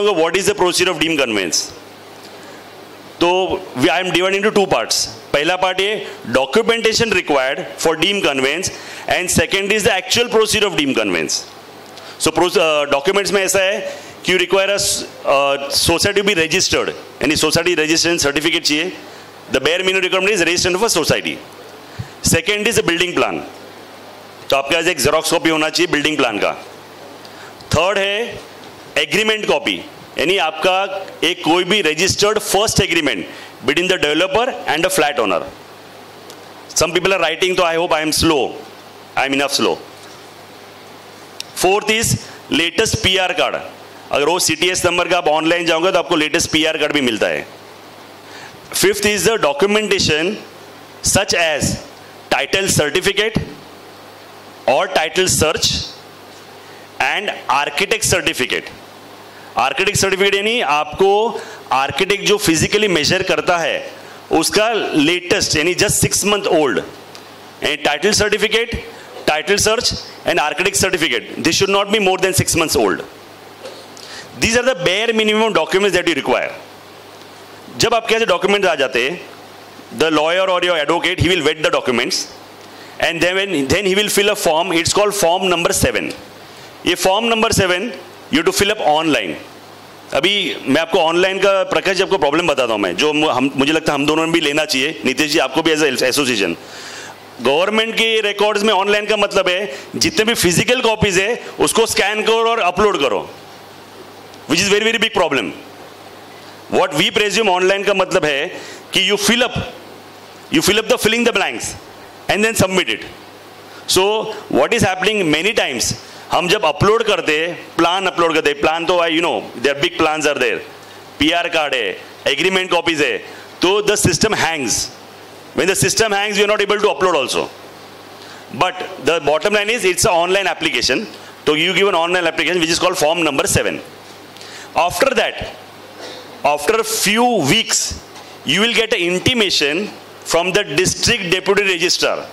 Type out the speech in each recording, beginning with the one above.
बताता हूँ कि what is the procedure of deemed conveyance. तो I am divide into two parts. पहला पार्ट ये documentation required for deemed conveyance and second is the actual procedure of deemed conveyance. So documents में ऐसा है कि you require a society be registered, यानी society registration certificate चाहिए। The bare minimum requirement is registration for society. Second is a building plan, तो आपके पास एक जेरोक्स कॉपी होना चाहिए बिल्डिंग प्लान का। थर्ड है एग्रीमेंट कॉपी, यानी आपका एक कोई भी registered first agreement between the developer and the flat owner. Some people are writing, तो I hope I am slow, I am enough slow. Fourth is latest PR card. अगर वो CTS number का आप ऑनलाइन जाओगे तो आपको latest PR card भी मिलता है। Fifth is the documentation such as title certificate और title search and architect certificate. Architect certificate यानी आपको आर्किटेक्ट जो फिजिकली मेजर करता है उसका लेटेस्ट, यानी जस्ट 6 मंथ ओल्ड, यानी title certificate, title search and architect certificate, this should not be more than 6 months old. These are the bare minimum documents that you require. जब आपके ऐसे document आ जाते, द लॉयर और your advocate he will vet the documents and then he will fill a form, it's called form number 7। ये form number 7 you to fill up online. अभी मैं आपको ऑनलाइन का प्रकाश जी आपको प्रॉब्लम बताता हूँ मैं, जो मुझे लगता है हम दोनों ने भी लेना चाहिए, नीतीश जी आपको भी एज एसोसिएशन। गवर्नमेंट के रिकॉर्ड्स में ऑनलाइन का मतलब है जितने भी फिजिकल कॉपीज है उसको स्कैन करो और अपलोड करो, which is very very big problem. What we presume online का मतलब है कि you fill up the filling the blanks and then submit it. So what is happening many times, हम जब अपलोड करते प्लान, अपलोड करते plan, तो I you know there big plans are there, PR card है, agreement copies है, तो the system hangs. When the system hangs you are not able to upload also, but the bottom line is it's a online application, तो you give an online application which is called form number 7। After that, after few weeks you will get a intimation from the district deputy registrar.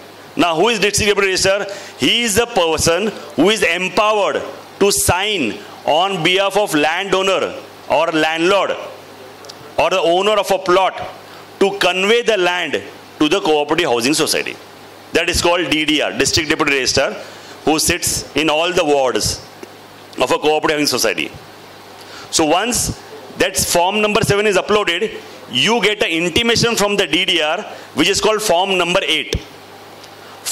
Now, who is District Deputy Registrar? He is the person who is empowered to sign on behalf of landowner or landlord or the owner of a plot to convey the land to the Co-Operative Housing Society. That is called DDR, District Deputy Registrar, who sits in all the wards of a Co-Operative Housing Society. So once that form number 7 is uploaded, you get an intimation from the DDR, which is called form number 8.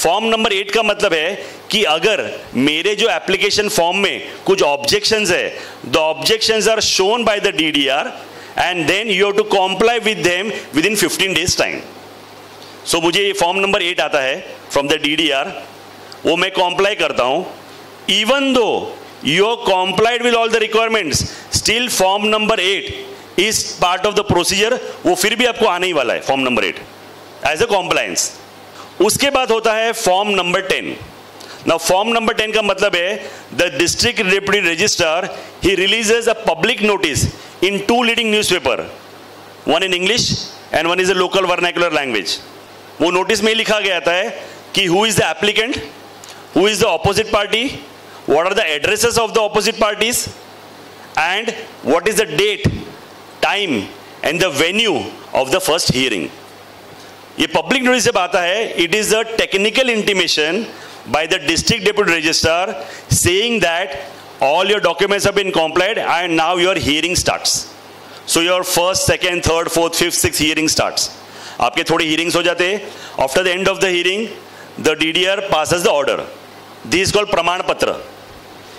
Form number 8 का मतलब है कि अगर मेरे जो application form में कुछ objections है, the objections are shown by the DDR and then you have to comply with them within 15 days time. So मुझे ये फॉर्म नंबर 8 आता है फ्रॉम द डीडीआर, वो मैं कॉम्प्लाई करता हूँ। Even though you have complied with all the requirements, still form number 8 is part of the procedure, वो फिर भी आपको आने ही वाला है form number 8 as a compliance. उसके बाद होता है form number 10। Now form number 10 का मतलब है the district deputy registrar he releases a public notice in 2 leading newspaper, one in English and one is a local vernacular language. वो notice में लिखा गया था है कि who is the applicant, who is the opposite party, what are the addresses of the opposite parties and what is the date, time and the venue of the first hearing. ये public notice जब आता है, it is a technical intimation by the district deputy registrar saying that all your documents have been complied and now your hearing starts. So your first, second, third, fourth, fifth, six hearing starts. आपके थोड़े hearings हो जाते हैं। After the end of the hearing the DDR passes the order, this is called प्रमाण पत्र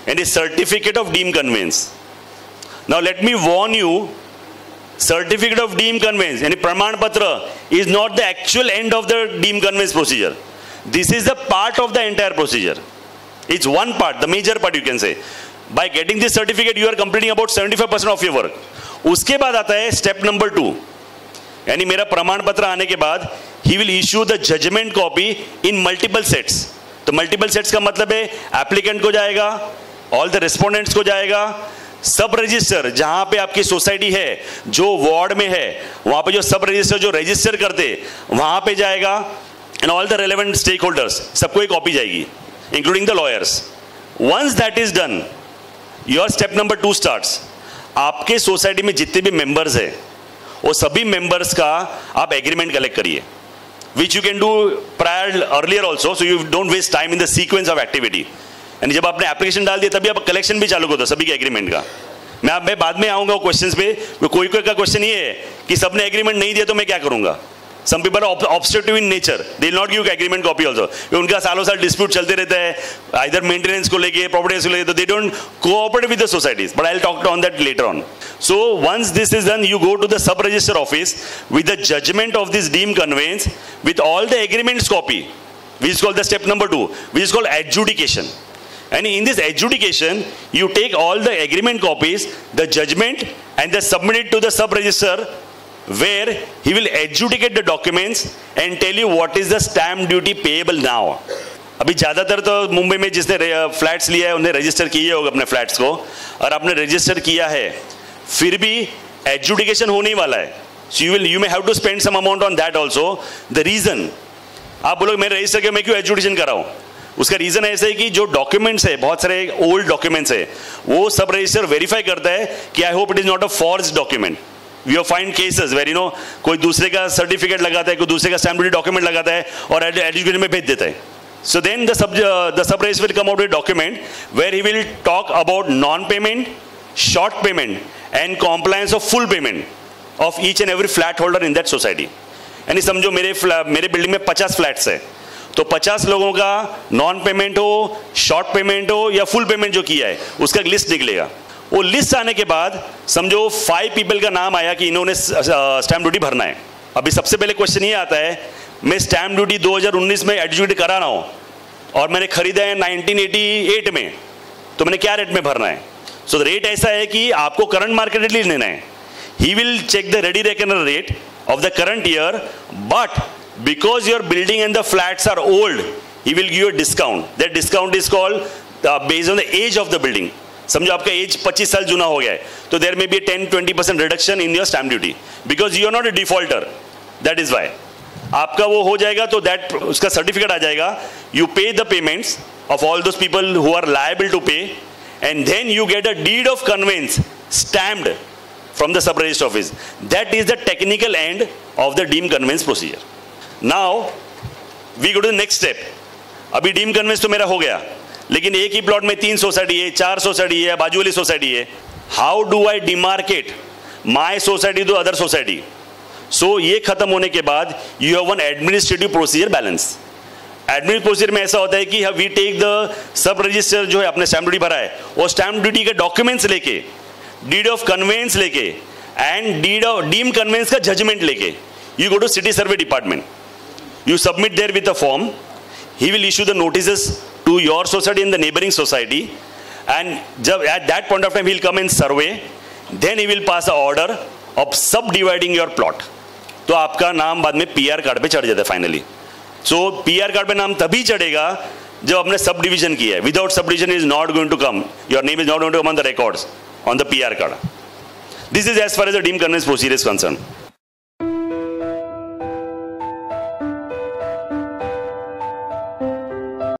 and a certificate of deemed conveyance. Now let me warn you, certificate of deemed conveyance यानी प्रमाण पत्र is not the actual end of the deemed conveyance procedure, this is the part of the entire procedure, it's one part, the major part you can say. By getting this certificate you are completing about 75% of your work. उसके बाद आता है step number 2, यानी मेरा प्रमाण पत्र आने के बाद ही will issue the judgment copy in multiple sets. तो मल्टीपल सेट्स का मतलब है एप्लीकेंट को जाएगा, ऑल द रिस्पोंडेंट्स को जाएगा, सब रजिस्टर जहां पे आपकी सोसाइटी है, जो वार्ड में है वहां पे जो सब रजिस्टर जो रजिस्टर करते वहां पे जाएगा and all the relevant stakeholders, सबको एक कॉपी जाएगी including the lawyers. Once that is done your step number 2 starts. आपके सोसाइटी में जितने भी मेंबर्स हैं वो सभी मेंबर्स का आप एग्रीमेंट कलेक्ट करिए, which you can do prior earlier also, so you don't waste time in the sequence of activity. यानी जब आपने एप्लीकेशन डाल दिया तभी आप कलेक्शन भी चालू कर दो सभी के एग्रीमेंट का। मैं बाद में आऊँगा क्वेश्चन पे। कोई कोई का क्वेश्चन ये है कि सबने एग्रीमेंट नहीं दिया तो मैं क्या करूँगा। Some people are obstructive in nature, they will not give agreement copy also. उनका सालों साल डिस्प्यूट चलते रहता है, आइदर मेंटेनेंस को लेके, प्रॉपर्टीज को लेके, तो they don't cooperate with the societies, but I will talk on that later on. So once this is done, you go to the sub register office with the judgment of this deemed conveyance with all the agreements copy, which is called the step number 2, which is called adjudication. And in this adjudication, you take all the agreement copies, the judgment, and they submit it to the sub register, where he will adjudicate the documents and tell you what is the stamp duty payable now. अभी ज़्यादातर तो मुंबई में जिसने flats लिया है उन्हें register किए होगा अपने फ्लैट्स को, और आपने रजिस्टर किया है, फिर भी एडजुडिकेशन होने वाला है, so you may have to spend some amount on that also. The reason आप बोलोगे मेरे रजिस्टर के मैं क्यों एडजुडिकेशन कराऊं, उसका रीजन ऐसा है कि जो डॉक्यूमेंट्स है, बहुत सारे ओल्ड डॉक्यूमेंट्स है, वो सब रजिस्टर वेरीफाई करता है कि I hope it is not a forge document. We find cases where you know कोई दूसरे का सर्टिफिकेट लगाता है, कोई दूसरे का स्टैम्प ड्यूटी डॉक्यूमेंट लगाता है और एडजुडिकेशन में भेज देता है। So then the sub register will come out with document where he will talk about non payment, short payment and compliance of full payment of each and every flat holder in that society. यानी समझो मेरे building में 50 flats है, तो 50 लोगों का non payment हो, short payment हो या फुल पेमेंट जो किया है, उसका एक लिस्ट निकलेगा। वो लिस्ट आने के बाद समझो 5 पीपल का नाम आया कि इन्होंने स्टैम्प ड्यूटी भरना है। अभी सबसे पहले क्वेश्चन ये आता है, मैं स्टैम्प ड्यूटी 2019 में एडजुडिकेट करा रहा हूँ और मैंने खरीदा है 1988 में, तो मैंने क्या रेट में भरना है। सो रेट ऐसा है कि आपको करंट मार्केट रेट लेना है। He will check the ready reckoner rate of the current year, but because your building and the flats are old, he will give you a discount. That discount is called based on the age of the building. समझो आपका as 25 साल जुना हो गया है, तो there may be 10-20% reduction in your stamp duty, because you are not a defaulter, that is why. आपका वो हो जाएगा तो दैट उसका सर्टिफिकेट आ जाएगा। You pay the payments of all those people who are liable to pay, and then you get a deed of conveyance stamped from the sub register office. That is the technical end of the deemed conveyance procedure. Now we go to the next step. अभी deemed conveyance तो मेरा हो गया, लेकिन एक ही plot में 3 society है, 4 society है, बाजू वाली सोसाइटी है। How do I demarcate my society to other society? So ये खत्म होने के बाद you have one administrative procedure balance. Administrative procedure में ऐसा होता है कि we take the sub register जो है अपने स्टैम्प ड्यूटी भरा है और स्टैम्प ड्यूटी के डॉक्यूमेंट्स लेके, डीड ऑफ कन्वेंस लेके and deed of deem conveyance का जजमेंट लेके, you go to city survey department, you submit there with a form. He will issue the notices to your society and the neighbouring society, and जब at that point of time he will come and survey, then he will pass a order of subdividing your plot. तो आपका नाम बाद में PR card पे चढ़ जाता है फाइनली। सो पीआर कार्ड पे नाम तभी चढ़ेगा जब आपने सब डिविजन किया है। Without subdivision is not going to come, your name is not going to come on the records on the PR card. This is as far as the deemed conveyance procedure is concerned.